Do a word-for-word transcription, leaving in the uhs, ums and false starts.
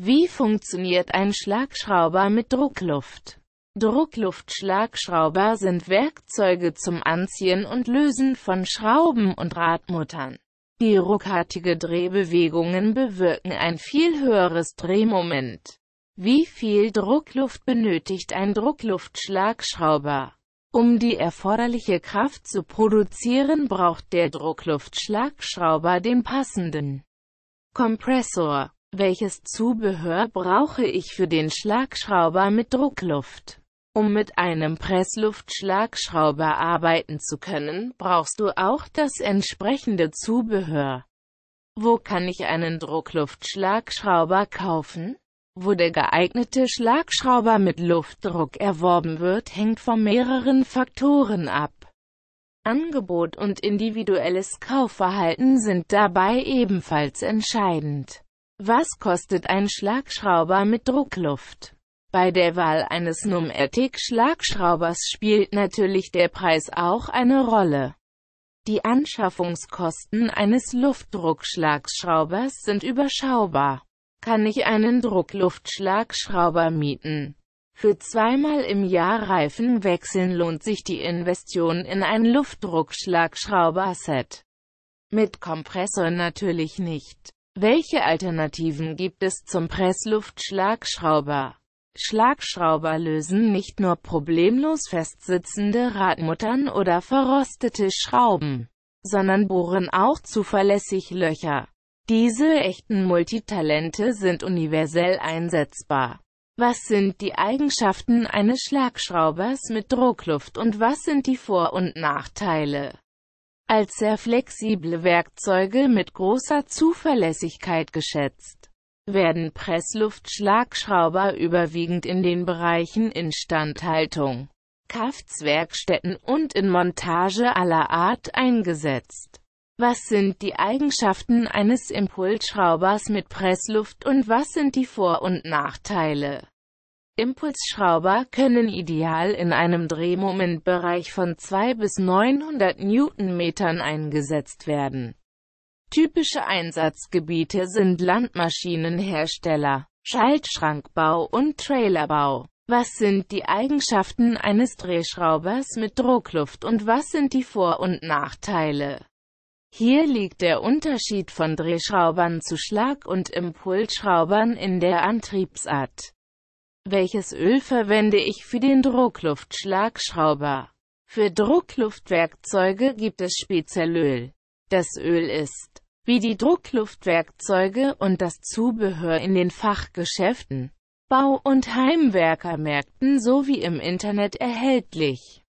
Wie funktioniert ein Schlagschrauber mit Druckluft? Druckluftschlagschrauber sind Werkzeuge zum Anziehen und Lösen von Schrauben und Radmuttern. Die ruckartige Drehbewegungen bewirken ein viel höheres Drehmoment. Wie viel Druckluft benötigt ein Druckluftschlagschrauber? Um die erforderliche Kraft zu produzieren, braucht der Druckluftschlagschrauber den passenden Kompressor. Welches Zubehör brauche ich für den Schlagschrauber mit Druckluft? Um mit einem Pressluftschlagschrauber arbeiten zu können, brauchst du auch das entsprechende Zubehör. Wo kann ich einen Druckluftschlagschrauber kaufen? Wo der geeignete Schlagschrauber mit Luftdruck erworben wird, hängt von mehreren Faktoren ab. Angebot und individuelles Kaufverhalten sind dabei ebenfalls entscheidend. Was kostet ein Schlagschrauber mit Druckluft? Bei der Wahl eines Pneumatik-Schlagschraubers spielt natürlich der Preis auch eine Rolle. Die Anschaffungskosten eines Luftdruckschlagschraubers sind überschaubar. Kann ich einen Druckluftschlagschrauber mieten? Für zweimal im Jahr Reifen wechseln lohnt sich die Investition in ein Luftdruckschlagschrauber-Set. Mit Kompressor natürlich nicht. Welche Alternativen gibt es zum Pressluftschlagschrauber? Schlagschrauber lösen nicht nur problemlos festsitzende Radmuttern oder verrostete Schrauben, sondern bohren auch zuverlässig Löcher. Diese echten Multitalente sind universell einsetzbar. Was sind die Eigenschaften eines Schlagschraubers mit Druckluft und was sind die Vor- und Nachteile? Als sehr flexible Werkzeuge mit großer Zuverlässigkeit geschätzt, werden Pressluftschlagschrauber überwiegend in den Bereichen Instandhaltung, Kraftswerkstätten und in Montage aller Art eingesetzt. Was sind die Eigenschaften eines Impulsschraubers mit Pressluft und was sind die Vor- und Nachteile? Impulsschrauber können ideal in einem Drehmomentbereich von zwei bis neunhundert Newtonmetern eingesetzt werden. Typische Einsatzgebiete sind Landmaschinenhersteller, Schaltschrankbau und Trailerbau. Was sind die Eigenschaften eines Drehschraubers mit Druckluft und was sind die Vor- und Nachteile? Hier liegt der Unterschied von Drehschraubern zu Schlag- und Impulsschraubern in der Antriebsart. Welches Öl verwende ich für den Druckluftschlagschrauber? Für Druckluftwerkzeuge gibt es Spezialöl. Das Öl ist, wie die Druckluftwerkzeuge und das Zubehör in den Fachgeschäften, Bau- und Heimwerkermärkten sowie im Internet erhältlich.